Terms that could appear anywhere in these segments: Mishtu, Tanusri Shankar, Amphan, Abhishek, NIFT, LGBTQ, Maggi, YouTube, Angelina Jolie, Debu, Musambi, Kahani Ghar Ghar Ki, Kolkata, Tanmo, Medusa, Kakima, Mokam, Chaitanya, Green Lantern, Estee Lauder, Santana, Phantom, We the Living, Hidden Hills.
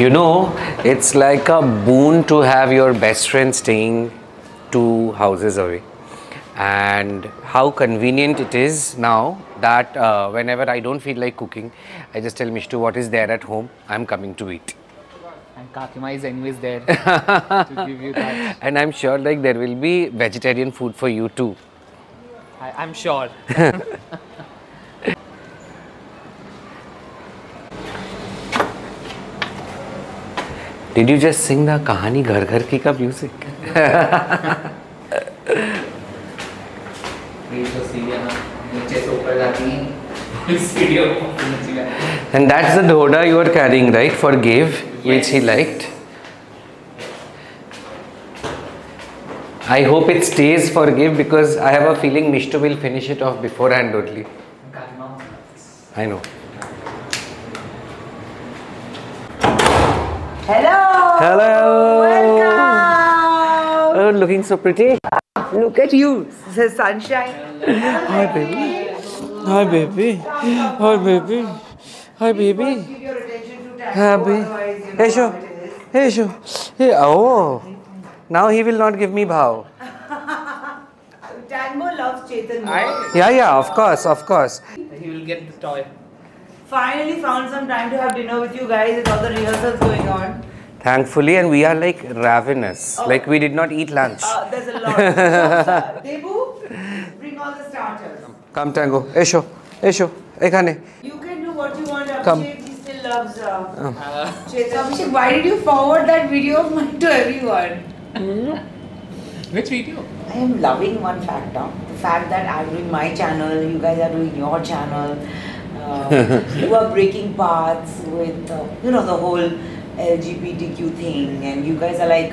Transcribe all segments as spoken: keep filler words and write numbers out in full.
You know, it's like a boon to have your best friend staying two houses away. And how convenient it is now that uh, whenever I don't feel like cooking, I just tell Mishtu what is there at home, I'm coming to eat. And Kakima is anyways there to give you that. And I'm sure like there will be vegetarian food for you too. I, I'm sure. Did you just sing the Kahani Ghar Ghar Ki ka music? And that's the dhoda you are carrying, right? For Gabe, yes. Which he liked. I hope it stays for Gabe because I have a feeling Mishtu will finish it off beforehand only. I know. Hello! Hello! Welcome! Oh, looking so pretty. Look at you, the sunshine. Hi baby. Hi baby. Hi baby. Hi baby. You give your attention to Happy. Hey Sho. Hey Sho. Hey, oh. Now he will not give me bhav. Tanmo loves Chaitanya. Yeah, yeah, of course, of course. He will get the toy. Finally found some time to have dinner with you guys with all the rehearsals going on. Thankfully, and we are like ravenous. Oh. Like we did not eat lunch. Uh, there's a lot. Debu, bring all the starters. Come Tango. Esho. Esho. Ekhane. You can do what you want. Abhishek, he still loves uh, um. uh. Chaitanya. Abhishek, why did you forward that video of mine to everyone? Which video? I am loving one fact now. The fact that I'm doing my channel, you guys are doing your channel. Uh, you are breaking paths with, uh, you know, the whole L G B T Q thing, and you guys are like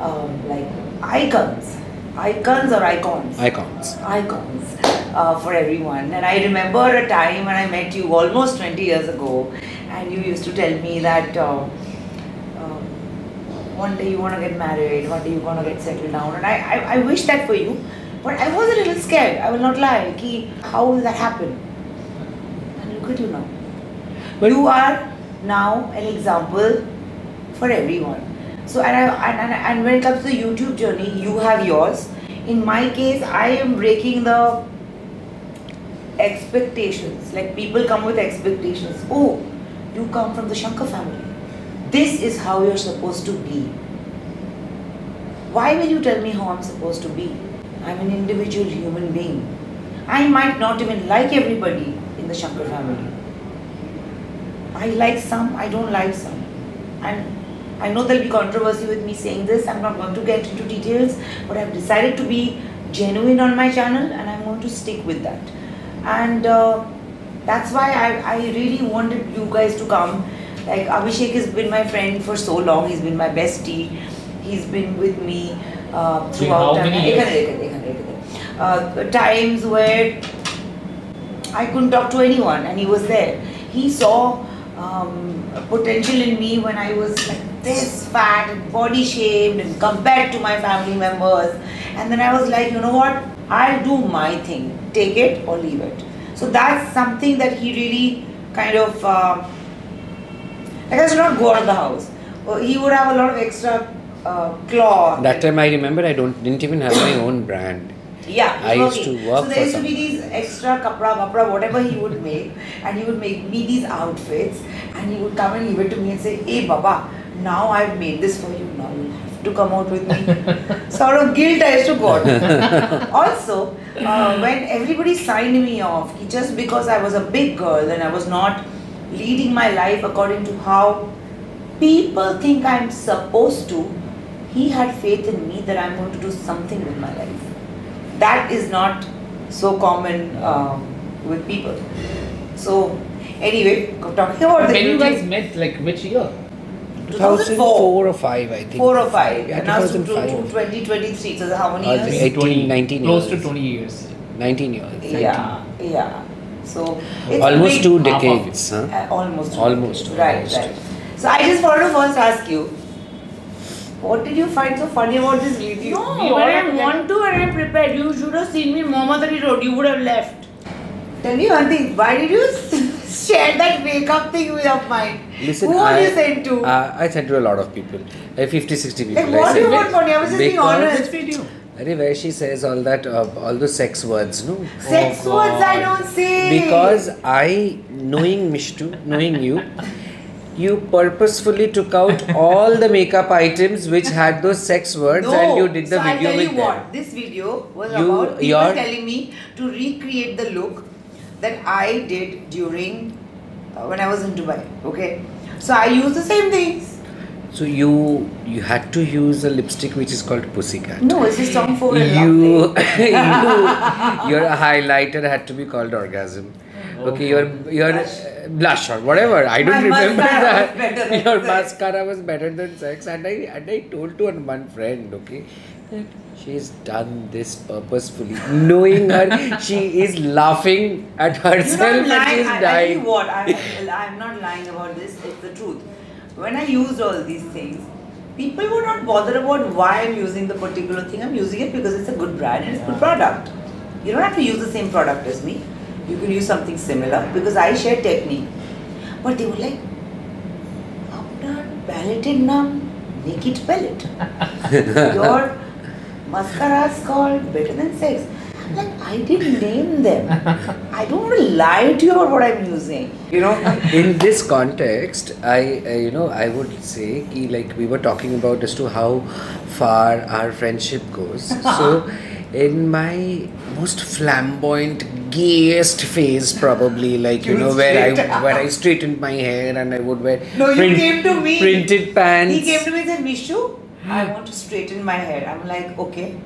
um, like icons icons or icons icons icons uh, for everyone. And I remember a time when I met you almost twenty years ago, and you used to tell me that uh, uh, one day you want to get married, one day you want to get settled down, and I, I, I wish that for you, but I was a little scared, I will not lie, ki, how will that happen? And look at you now. But you are now an example for everyone. So and, I, and, and, and when it comes to the YouTube journey, you have yours. In my case, I am breaking the expectations. Like people come with expectations. Oh, you come from the Shankar family. This is how you're supposed to be. Why will you tell me how I'm supposed to be? I'm an individual human being. I might not even like everybody in the Shankar family. I like some, I don't like some. And I know there'll be controversy with me saying this, I'm not going to get into details, but I've decided to be genuine on my channel and I'm going to stick with that. And uh, that's why I, I really wanted you guys to come. Like Abhishek has been my friend for so long, he's been my bestie, he's been with me uh, throughout time. Uh, times where I couldn't talk to anyone and he was there. He saw um, potential in me when I was like this fat and body shamed and compared to my family members, and then I was like, you know what, I'll do my thing, take it or leave it. So that's something that he really kind of uh, like I should not go out of the house. He would have a lot of extra uh, claw. That time I remember I don't didn't even have my own brand. Yeah, I used to work. So there used to be these extra kapra, kapra, whatever he would make, and he would make me these outfits, and he would come and give it to me and say, "Hey, Baba, now I've made this for you. Now you have to come out with me." Sort of guilt I used to go out. Also, uh, when everybody signed me off, just because I was a big girl and I was not leading my life according to how people think I'm supposed to, he had faith in me that I'm going to do something with my life. That is not so common uh, with people. So, anyway, talking about the when you guys met, like which year? two thousand four or five, I think. four or five. Yeah, now twenty twenty-three. So, how many uh, years? eighteen, nineteen Close years. Close to twenty years. nineteen years. nineteen. Yeah, yeah. So, it's almost big, two decades. Huh? Uh, almost. Two almost. Decades. Right, almost. Right. So, I just wanted to first ask you. What did you find so funny about this video? No, when I want to and I prepared, you should have seen me Mohammed Ali Road, you would have left. Tell me one thing, why did you shared that wake up thing of mine. Listen, who I, you sent to? Uh, I sent to a lot of people. Uh, fifty, sixty people. Like, what do you want for me? I was just being honest. Where she says all that, uh, all those sex words, no? Sex oh words I don't say. Because I, knowing Mishtu, knowing you, you purposefully took out all the makeup items which had those sex words, no, and you did the so video I'll tell you with what, them. This video was you, about people telling me to recreate the look that I did during uh, when I was in Dubai. Okay, so I used the same things. So you you had to use a lipstick which is called Pussycat. No, it's a song for a you, you your highlighter had to be called Orgasm. Oh, okay, your your blush. blush or whatever. I don't My remember that. Was your mascara was better than sex, and I and I told to one friend, okay, that she's done this purposefully, knowing her, she is laughing at herself and she's dying. I tell you what, I'm, I'm not lying about this. It's the truth. When I used all these things, people would not bother about why I'm using the particular thing. I'm using it because it's a good brand and it's a good product. You don't have to use the same product as me. You can use something similar because I share technique. But they were like, palette in nam, naked palette. Your mascara's called better than sex. Like, I didn't name them. I don't want to lie to you about what I'm using. You know, in this context, I, uh, you know, I would say, ki, like, we were talking about as to how far our friendship goes. So, in my most flamboyant, gayest phase, probably, like, you, you know, where I, where I straightened my hair and I would wear no, print, you came to me. printed pants. He came to me and said, Mishu, I want to straighten my hair. I'm like, okay.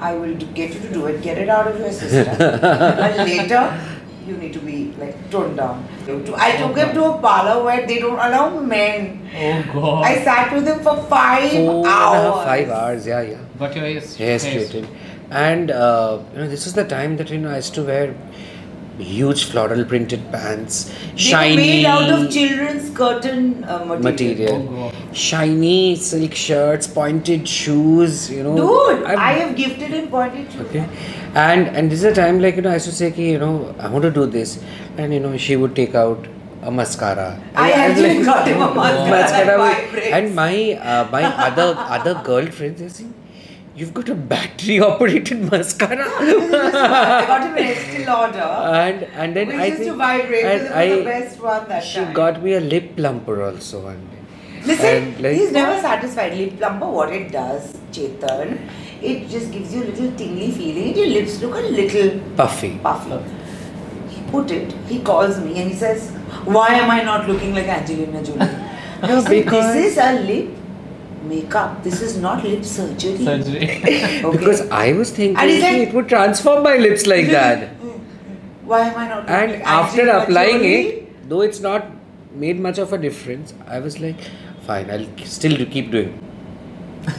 I will get you to do it. Get it out of your system. And later, you need to be like toned down. I took them to a parlor where they don't allow men. Oh God! I sat with them for five Four hours. Five hours, yeah, yeah. But your hair is straightened. And uh, you know, this is the time that you know I used to wear huge floral printed pants, they shiny, made out of children's curtain uh, material, material. Oh, shiny silk shirts, pointed shoes. You know, dude, I'm, I have gifted him pointed shoes. Okay, and and this is a time like you know I used to say, ki, you know, I want to do this, and you know she would take out a mascara. I actually like, got him a mascara, mascara and my uh, my other other girlfriends, they say, you've got a battery-operated mascara. I got him an Estee Lauder. And and then I used to vibrate. This was the best one that she time. She got me a lip plumper also one day. Listen, like, he's never satisfied. Lip plumper, what it does, Chetan, it just gives you a little tingly feeling. Your lips look a little puffy. Puffy. He put it. He calls me and he says, "Why am I not looking like Angelina Jolie?" No, I said, this is a lip makeup. This is not lip surgery. Surgery. Okay. Because I was thinking said, it would transform my lips like that. Why am I not? And like after applying surgery? It, though it's not made much of a difference, I was like, fine, I'll still keep doing.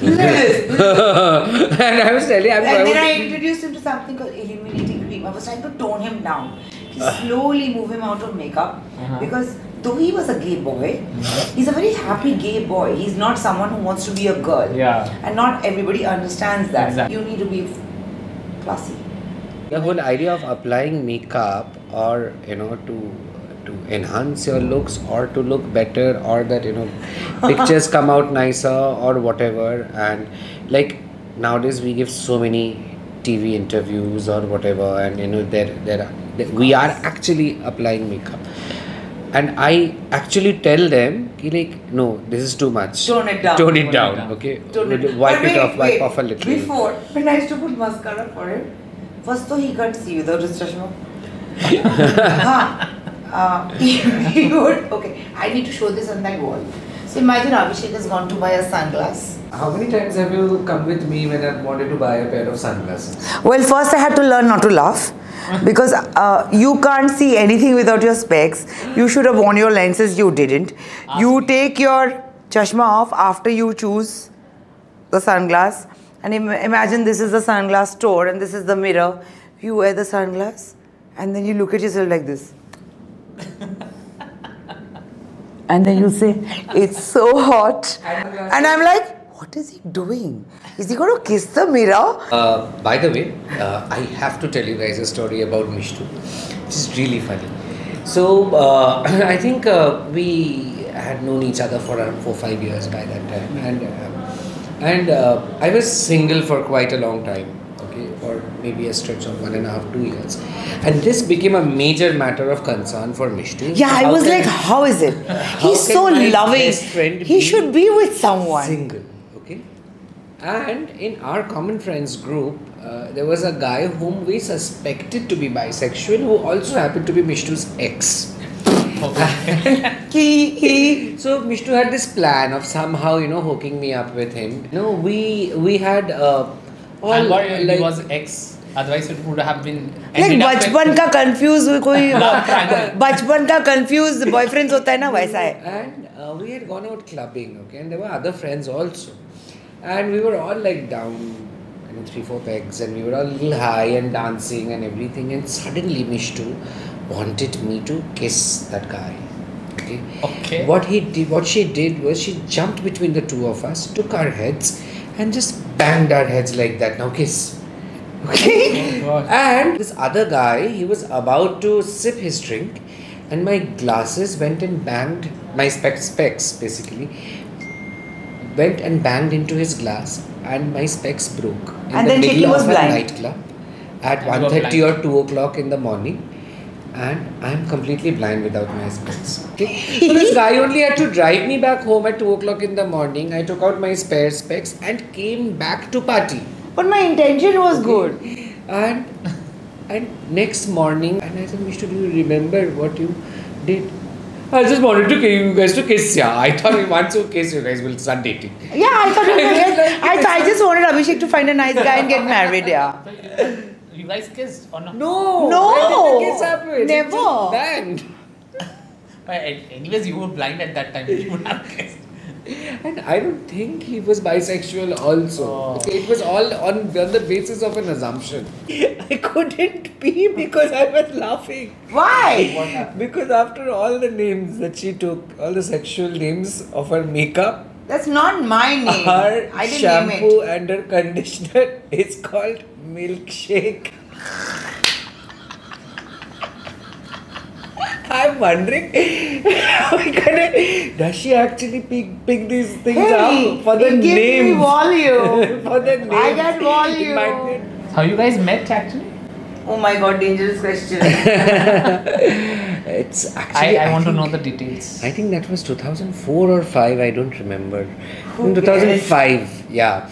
And I was telling him. And I then I introduced him to something called illuminating cream. I was trying to tone him down, to slowly move him out of makeup, uh-huh. because. Though he was a gay boy, he's a very happy gay boy. He's not someone who wants to be a girl. Yeah. And not everybody understands that. Exactly. You need to be classy. The whole idea of applying makeup, or you know, to to enhance your looks, or to look better, or that you know, pictures come out nicer, or whatever. And like nowadays, we give so many T V interviews or whatever, and you know, there there are we are actually applying makeup. And I actually tell them, ki like, no, this is too much. Tone it down. Tone it down, down. Okay? Tone it. Wipe wait, it off, wipe wait. off a little. Before, when I used to put mascara for him, first though he can't see without his chashma. uh, he, he would, okay, I need to show this on that wall. So imagine Abhishek has gone to buy a sunglass. How many times have you come with me when I wanted to buy a pair of sunglasses? Well, first I had to learn not to laugh. Because uh, you can't see anything without your specs. You should have worn your lenses, you didn't. You take your chashma off after you choose the sunglass. And im imagine this is the sunglass store and this is the mirror. You wear the sunglass and then you look at yourself like this. And then you say, it's so hot. And I'm like, what is he doing? Is he going to kiss the mirror? Uh, by the way, uh, I have to tell you guys a story about Mishtu. It's really funny. So uh, I think uh, we had known each other for around four five years by that time, and uh, and uh, I was single for quite a long time, okay, or maybe a stretch of one and a half two years, and this became a major matter of concern for Mishti. Yeah, I was like, how is it? He's so loving. He should be with someone. Single, okay, and in our common friends group. Uh, there was a guy whom we suspected to be bisexual who also happened to be Mishtu's ex. Okay. So Mishtu had this plan of somehow, you know, hooking me up with him. No, we we had uh, all and why like, he was ex. Otherwise it would have been like bachpan ka confused koi bachpan ka confused boyfriends hota hai na waisa hai. And uh, we had gone out clubbing, okay, and there were other friends also, and we were all like down. Three, four pegs, and we were all a little high and dancing and everything. And suddenly, Mishtu wanted me to kiss that guy. Okay. Okay. What he did, what she did was she jumped between the two of us, took our heads, and just banged our heads like that. Now kiss. Okay. Oh, and this other guy, he was about to sip his drink, and my glasses went and banged my specs, specs basically. Went and banged into his glass, and my specs broke in and the then middle was of a nightclub at one thirty or two o'clock in the morning, and I'm completely blind without my specs. Okay? So this guy only had to drive me back home at two o'clock in the morning. I took out my spare specs and came back to party. But my intention was okay. Good. And and next morning, and I said, Mishtu, do you remember what you did? I just wanted to you guys to kiss, yeah. I thought we once you kiss, you guys will start dating. Yeah, I thought we were, like, I, th I just wanted Abhishek to find a nice guy and get married, yeah. So you guys kissed or not? No, no, I didn't kiss afterwards. Never. Banned. But anyways, you were blind at that time. You would have kissed. And I don't think he was bisexual also. Oh. Okay, it was all on, on the basis of an assumption. I couldn't be because I was laughing. Why? Because after all the names that she took, all the sexual names of her makeup. That's not my name. Her I didn't shampoo name it. And her conditioner is called Milkshake. I'm wondering, gonna, does she actually pick, pick these things hey, up for the names? Give me volume. For the names. I got volume. How you guys met actually? Oh my god, dangerous question. It's actually. I, I, I want think, to know the details. I think that was two thousand four or five. I don't remember. Who two thousand five. Cares? Yeah,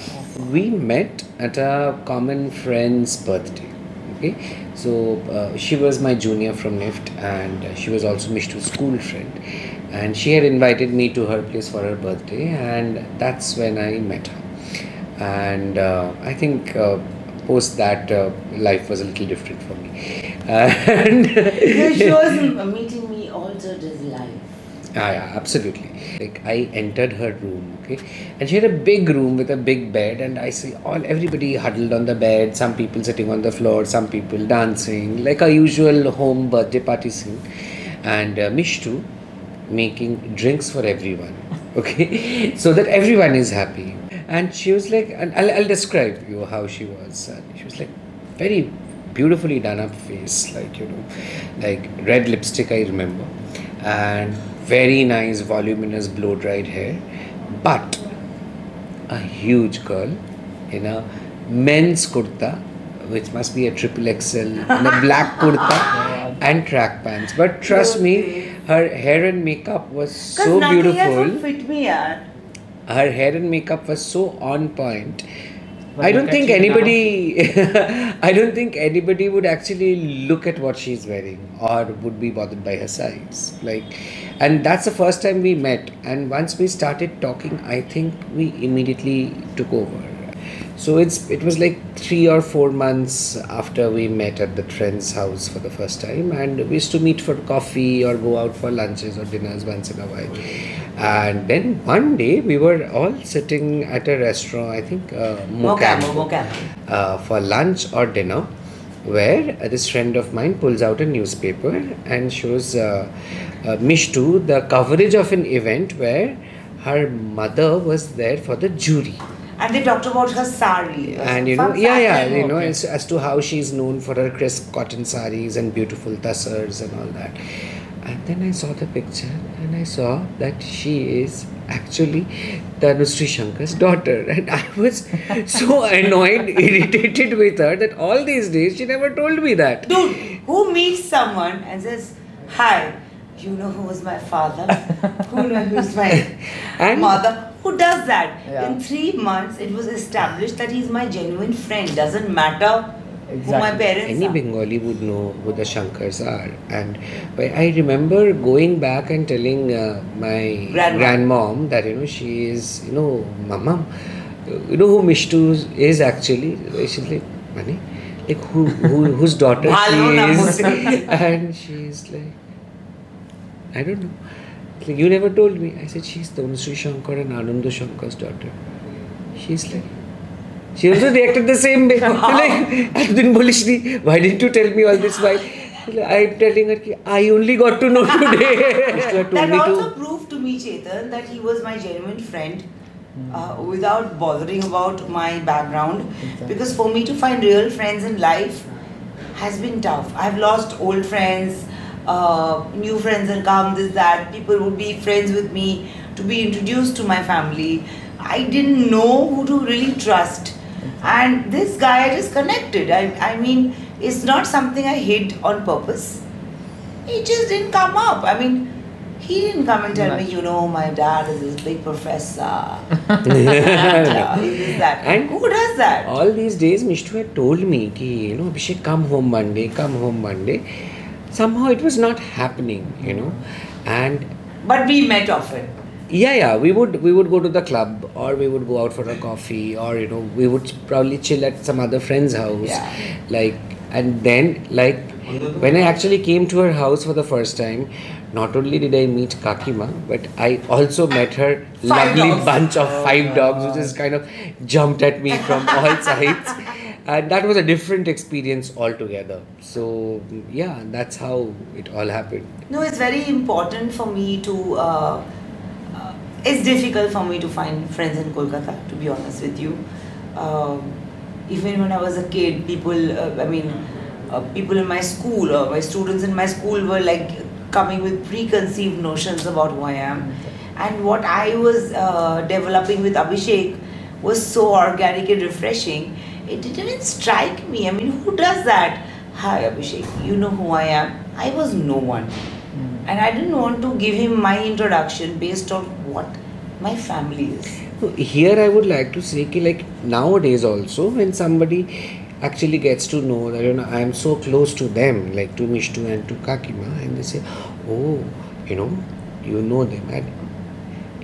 we met at a common friend's birthday. Okay. So uh, she was my junior from N I F T, and uh, she was also Mishtu's school friend, and she had invited me to her place for her birthday, and that's when I met her. And uh, I think uh, post that uh, life was a little different for me. And she was meeting me also this life. Ah, yeah, absolutely. Like I entered her room, okay, and she had a big room with a big bed, and I see all everybody huddled on the bed, some people sitting on the floor, some people dancing, like a usual home birthday party scene, and uh, Mishtu making drinks for everyone, okay, so that everyone is happy. And she was like, and I'll, I'll describe you how she was. And she was like very beautifully done up face, like you know, like red lipstick, I remember, and very nice voluminous blow-dried hair, but a huge girl in a men's kurta, which must be a triple X L, and a black kurta and track pants. But trust me, her hair and makeup was so beautiful. Fit me, yaar. Her hair and makeup was so on point. But I don't think anybody I don't think anybody would actually look at what she's wearing or would be bothered by her size, like, and that's the first time we met, and once we started talking, I think we immediately took over. So it's it was like three or four months after we met at the friend's house for the first time, and we used to meet for coffee or go out for lunches or dinners once in a while. And then one day we were all sitting at a restaurant, I think uh, Mokam, Mokam, Mokam. Uh, for lunch or dinner, where uh, this friend of mine pulls out a newspaper and shows uh, uh, Mishtu the coverage of an event where her mother was there for the jury. And they talked about her sari. And you know, yeah, yeah, you know, as, as to how she's known for her crisp cotton saris and beautiful tassars and all that. And then I saw the picture and I saw that she is actually Tanusri Shankar's daughter. And I was so annoyed, irritated with her that all these days she never told me that. Dude, who meets someone and says, hi, you know who was my father? Who knows who's my and mother? Who does that? Yeah. In three months, it was established that he's my genuine friend. Doesn't matter. Exactly. Who my parents Any are. Bengali would know who the Shankars are. And I remember going back and telling uh, my grandmom. grandmom that, you know, she is, you know, Mama, you know who Mishtu is actually? She's like, Mani, like who, who, whose daughter she is. And she's like, I don't know. Like, you never told me. I said, she's Tanusri Shankar and Ananda Shankar's daughter. She's like, she also reacted the same way. Like, I've been bullish. Why didn't you tell me all this while? I'm telling her, ki, I only got to know today. That also to... proved to me, Chetan, that he was my genuine friend uh, without bothering about my background. Exactly. Because for me to find real friends in life has been tough. I've lost old friends, uh, new friends have come, this, that. People would be friends with me to be introduced to my family. I didn't know who to really trust. And this guy, I just connected. I, I mean, it's not something I hid on purpose. It just didn't come up. I mean, he didn't come and tell no. me, you know, my dad is this big professor. Yeah, he is that. And who does that? All these days, Mishtu had told me, ki, you know, Abhishek, come home Monday, come home Monday. Somehow it was not happening, you know. And But we met often. Yeah, yeah, we would we would go to the club, or we would go out for a coffee, or you know, we would probably chill at some other friend's house. Yeah. Like, and then like when I actually came to her house for the first time, not only did I meet Kakima, but I also met her five lovely dogs. bunch of five dogs, which just kind of jumped at me from all sides. And that was a different experience altogether. So yeah, that's how it all happened. No, it's very important for me to uh, It's difficult for me to find friends in Kolkata, to be honest with you. Um, even when I was a kid, people, uh, I mean, uh, people in my school, or my students in my school were like coming with preconceived notions about who I am. And what I was uh, developing with Abhishek was so organic and refreshing. It didn't even strike me. I mean, who does that? Hi Abhishek, you know who I am. I was no one. And I didn't want to give him my introduction based on what my family is. Here I would like to say, ki, like nowadays also, when somebody actually gets to know that, you know, I am so close to them, like to Mishtu and to Kakima, and they say, oh, you know, you know them. And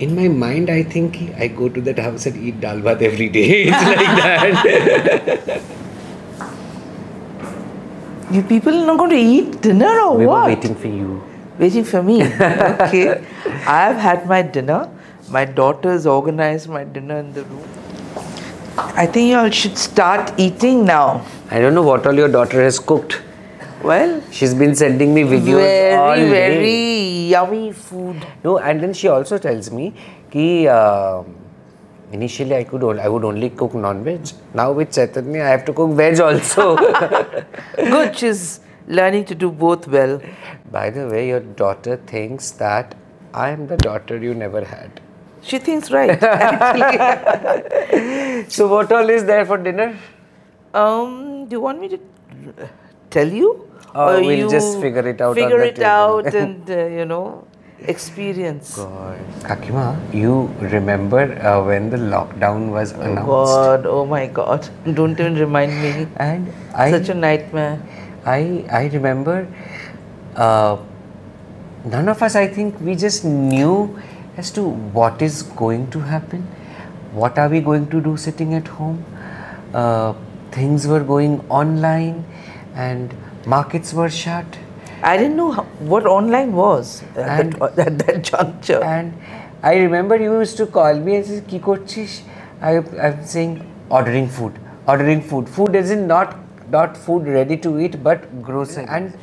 in my mind, I think I go to that house and eat dal bhat every day. It's like that. You people are not going to eat dinner or we what? We were waiting for you. Waiting for me. Okay. I have had my dinner. My daughter's organized my dinner in the room. I think you all should start eating now. I don't know what all your daughter has cooked. Well, she's been sending me videos very, all day. Very, very yummy food. No, and then she also tells me ki, uh, initially I could I would only cook non-veg. Now with Chaitanya, I have to cook veg also. Good. She's learning to do both well. By the way, your daughter thinks that I am the daughter you never had. She thinks right. So what all is there for dinner? Um, do you want me to tell you? Oh, or we'll you just figure it out. Figure it out and uh, you know, experience. God. Kakima, you remember uh, when the lockdown was oh announced? Oh God, oh my God. Don't even remind me. And I, Such a nightmare. I, I remember uh, none of us, I think, we just knew as to what is going to happen, what are we going to do sitting at home, uh, things were going online and markets were shut. I didn't know how, what online was at, and, that, at that juncture. And I remember you used to call me and say, Ki korchish? I, I'm saying ordering food, ordering food. Food isn't not Not food ready to eat, but grocery. And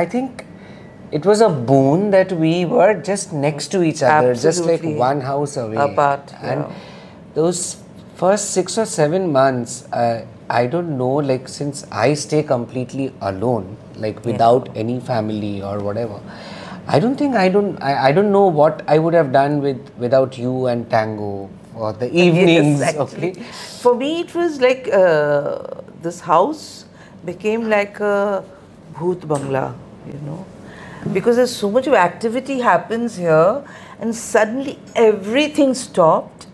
I think it was a boon that we were just next to each other. Absolutely. Just like one house away apart. And yeah. Those first six or seven months, uh, I don't know, like since I stay completely alone, like without yeah. any family or whatever, I don't think I don't I, I don't know what I would have done with without you and tango or the evenings. Yes, exactly. Okay. For me, it was like uh, this house became like a bhoot bangla, you know, because there's so much of activity happens here, and suddenly everything stopped.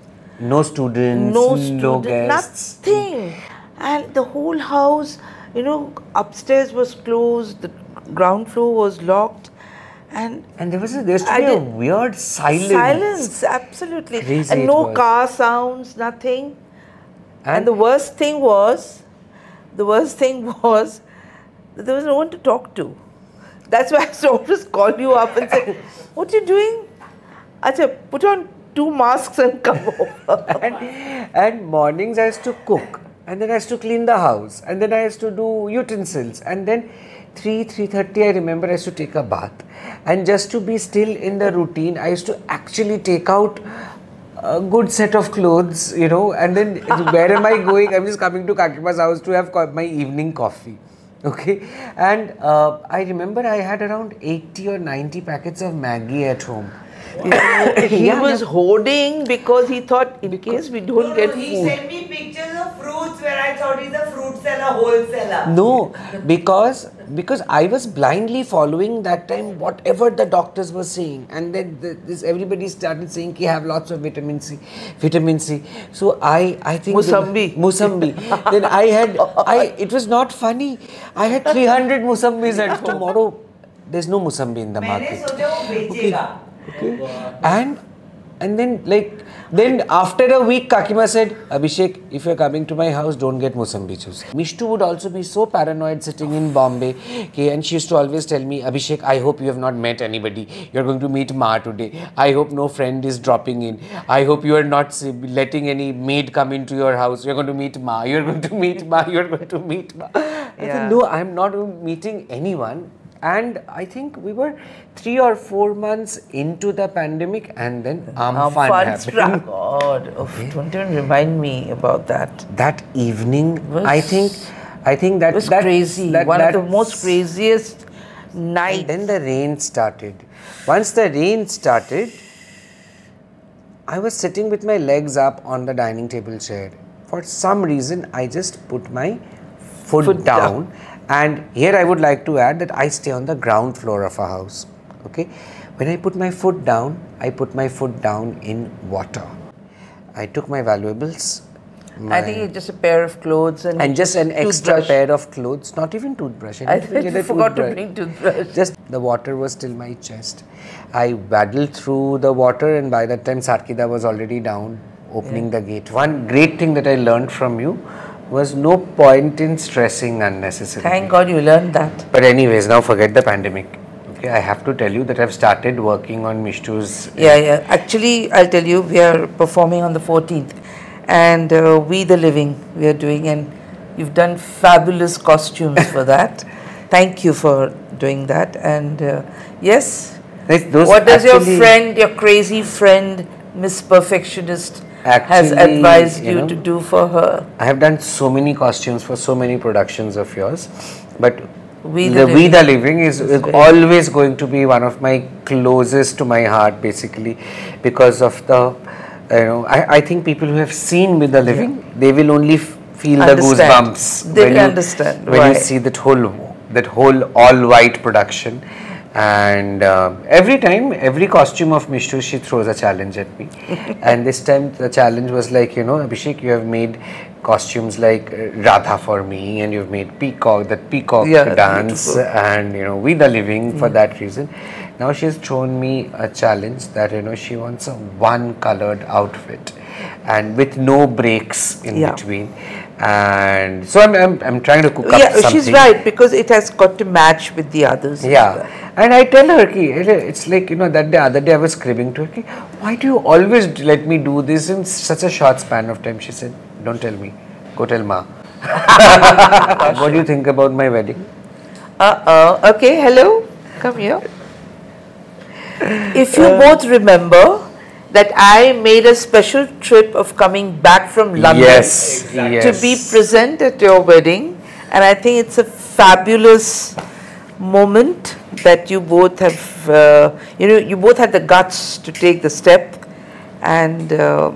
No students, no, student, no guests, nothing. And the whole house, you know, upstairs was closed, the ground floor was locked, and and there was a, there used to be a weird silence. Silence, absolutely, crazy, and no car sounds, nothing. And, and the worst thing was, the worst thing was, there was no one to talk to. That's why I used to always call you up and say, "What are you doing? Acha, put on two masks and come over." and, and mornings I used to cook. And then I used to clean the house, and then I used to do utensils, and then three, three thirty I remember I used to take a bath, and just to be still in the routine I used to actually take out a good set of clothes, you know, and then where am I going? I'm just coming to Kakima's house to have my evening coffee, okay? And uh, I remember I had around eighty or ninety packets of Maggi at home. He yeah, was yeah. hoarding because he thought in because case we don't no, get no, he food. He sent me pictures of fruits where I thought he's a fruit seller, wholesaler. No, because because I was blindly following that time whatever the doctors were saying, and then the, this everybody started saying ki have lots of vitamin C, vitamin C. So I I think Musambi, Musambi. Then I had I it was not funny. I had three hundred Musambis at home. Tomorrow there's no Musambi in the market. Okay. Okay. And and then like then after a week Kakima said, "Abhishek, if you're coming to my house, don't get Mosambi juice." Mishtu would also be so paranoid sitting in Bombay, okay, and she used to always tell me, "Abhishek, I hope you have not met anybody. You're going to meet Ma today. I hope no friend is dropping in. I hope you are not letting any maid come into your house. You're going to meet Ma. You're going to meet Ma. You're going to meet Ma." I yeah. said, "No, I'm not meeting anyone." And I think we were three or four months into the pandemic, and then Amphan happened. God, oh, okay. Don't even remind me about that. That evening, was, I think, I think that was that, crazy. That, One that, of the most craziest nights. And then the rain started. Once the rain started, I was sitting with my legs up on the dining table chair. For some reason, I just put my foot, foot down. down. And here I would like to add that I stay on the ground floor of a house, okay? When I put my foot down, I put my foot down in water. I took my valuables. My I think just a pair of clothes. And, and just an toothbrush. Extra pair of clothes, not even toothbrush. I, I forgot toothbrush. to bring toothbrush. Just the water was till my chest. I waddled through the water, and by that time Sarkida was already down, opening yeah. the gate. One great thing that I learned from you was no point in stressing unnecessarily. Thank God you learned that. But anyways, now forget the pandemic. Okay, I have to tell you that I've started working on Mishtu's... Yeah, yeah. Actually, I'll tell you, we are performing on the fourteenth. And uh, We the Living, we are doing, and you've done fabulous costumes for that. Thank you for doing that. And uh, yes, Those what does your friend, your crazy friend, Miss Perfectionist, Actually, has advised you, you know, to do for her? I have done so many costumes for so many productions of yours, but We the, the, We the Living is, is always going to be one of my closest to my heart, basically, because of the, you know, I, I think people who have seen We the Living, yeah. they will only feel understand. the goosebumps. They when understand you, when you see that whole, that whole all-white production. And uh, every time, every costume of Mishtu, she throws a challenge at me. And this time the challenge was like, you know, "Abhishek, you have made costumes like Radha for me, and you've made peacock, that peacock yeah, dance, and, you know, We the Living for mm. that reason." Now she's thrown me a challenge that, you know, she wants a one-colored outfit and with no breaks in yeah. between. And so I'm, I'm, I'm trying to cook yeah, up something. She's right, because it has got to match with the others. Yeah. And I tell her, ki, it's like, you know, that the other day I was cribbing to her, ki, "Why do you always let me do this in such a short span of time?" She said, "Don't tell me. Go tell Ma." "What do you think about my wedding?" Uh-oh. Okay, hello. Come here. If you uh, both remember, that I made a special trip of coming back from London yes, exactly. to yes. be present at your wedding, and I think it's a fabulous moment that you both have, uh, you know, you both had the guts to take the step, and uh,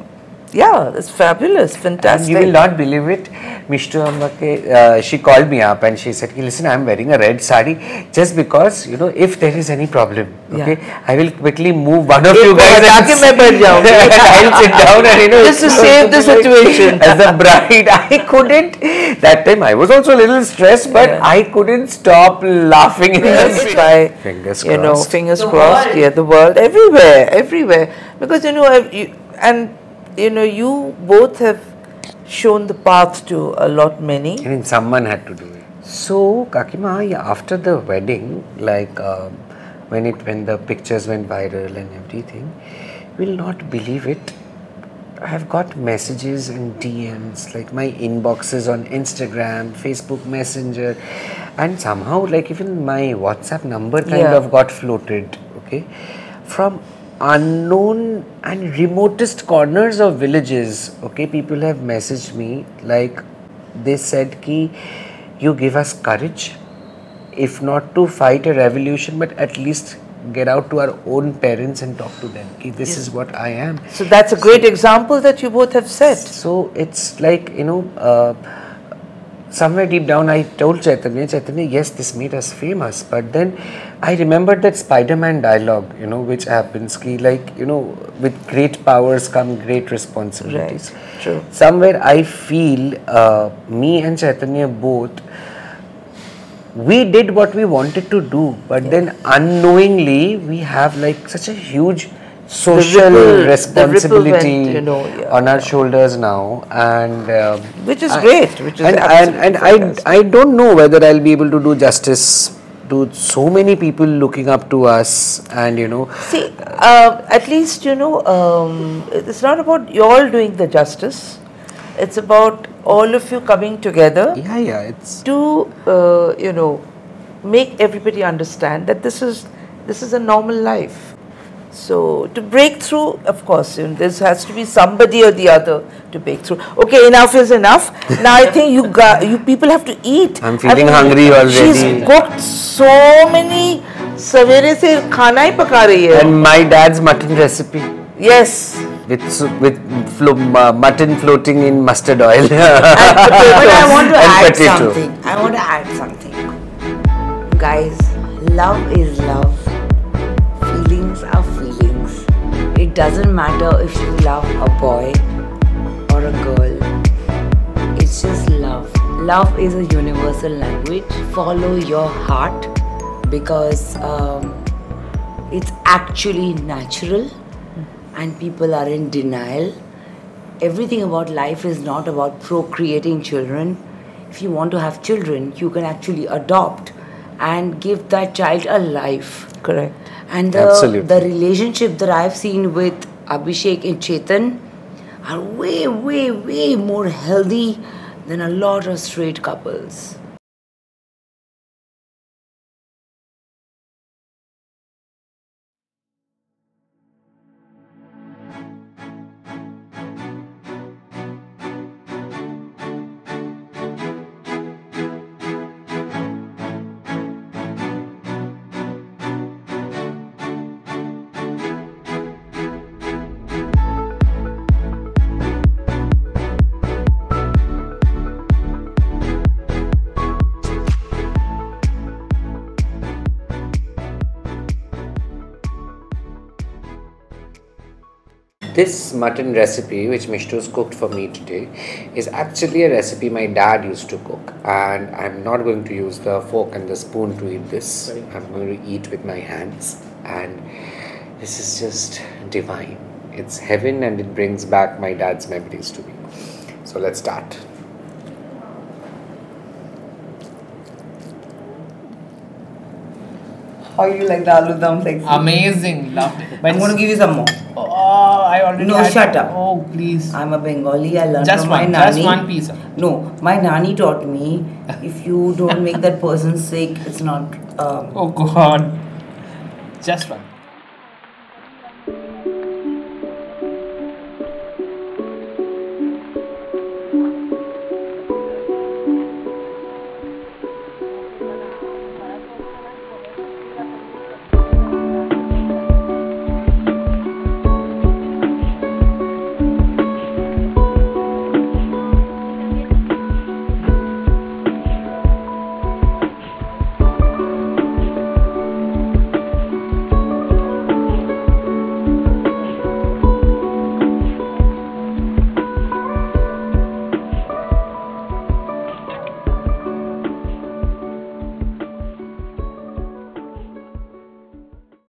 yeah, it's fabulous, fantastic. And you will not believe it, Mishtu Ambake, uh, she called me up and she said, listen, I am wearing a red sari just because, you know, if there is any problem, okay, yeah. I will quickly move one of you guys and I will sit down and, you know, just to save the situation. As a bride, I couldn't, that time I was also a little stressed, but yeah. I couldn't stop laughing. Fingers, by, fingers crossed. You know, fingers the crossed, world. yeah, the world, everywhere, everywhere. Because, you know, I've, you, and you know, you both have shown the path to a lot many. I mean, someone had to do it. So, Kakima, yeah, after the wedding, like uh, when it when the pictures went viral and everything, you will not believe it. I have got messages and D Ms, like my inboxes on Instagram, Facebook Messenger, and somehow, like even my WhatsApp number kind yeah. of got floated. Okay, from unknown and remotest corners of villages, okay, people have messaged me, like they said ki, you give us courage, if not to fight a revolution, but at least get out to our own parents and talk to them, ki, this yes. is what I am. So that's a great so, example that you both have set. So it's like, you know, uh, somewhere deep down I told Chaitanya, Chaitanya, yes, this made us famous, but then I remembered that Spider-Man dialogue, you know, which happens, ki, like, you know, with great powers come great responsibilities. Right. True. Somewhere I feel uh, me and Chaitanya both, we did what we wanted to do, but yes. then unknowingly we have like such a huge social ripple, responsibility went, you know, yeah, on our yeah. shoulders now, and um, which is I, great which is and, and, and I, I don't know whether I'll be able to do justice to so many people looking up to us, and you know, see uh, at least, you know, um, it's not about you all doing the justice, it's about all of you coming together yeah yeah it's to uh, you know, make everybody understand that this is this is a normal life. So, to break through, of course, you know, there has to be somebody or the other to break through. Okay, enough is enough. Now, I think you got, you people have to eat. I'm feeling have hungry already. She's cooked so many, savere se khana hi paka rahi hai. And my dad's mutton recipe. Yes. With, with flo uh, mutton floating in mustard oil. And potatoes. But I want to add potato. something. I want to add something. Guys, love is love. Feelings are feelings. It doesn't matter if you love a boy or a girl. It's just love. Love is a universal language. Follow your heart, because um, it's actually natural and people are in denial. Everything about life is not about procreating children. If you want to have children, you can actually adopt and give that child a life. Correct. And the, the relationship that I've seen with Abhishek and Chetan are way, way, way more healthy than a lot of straight couples. This mutton recipe which Mishtu's cooked for me today is actually a recipe my dad used to cook, and I'm not going to use the fork and the spoon to eat this. I'm going to eat with my hands, and this is just divine. It's heaven, and it brings back my dad's memories to me. So let's start. How you like the aloo dum? Like amazing, loved it. But I'm going to give you some more. Oh, I already no, had shut up. Oh, please. I'm a Bengali. I learned just from one, my nani. Just one piece. No, my nani taught me, if you don't make that person sick, it's not. Um, oh God. Just one.